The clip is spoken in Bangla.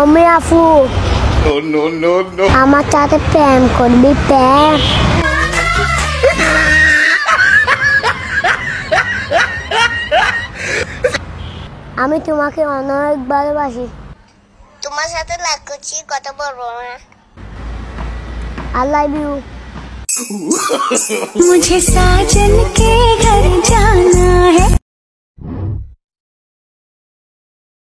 আমি আফু আমার সাথে প্রেম করবি প্রেম আমি তোমাকে অনেক ভালোবাসি তোমার সাথে লাগ করছি কথা বলবো না I love you मुझे साजन के घर जाना है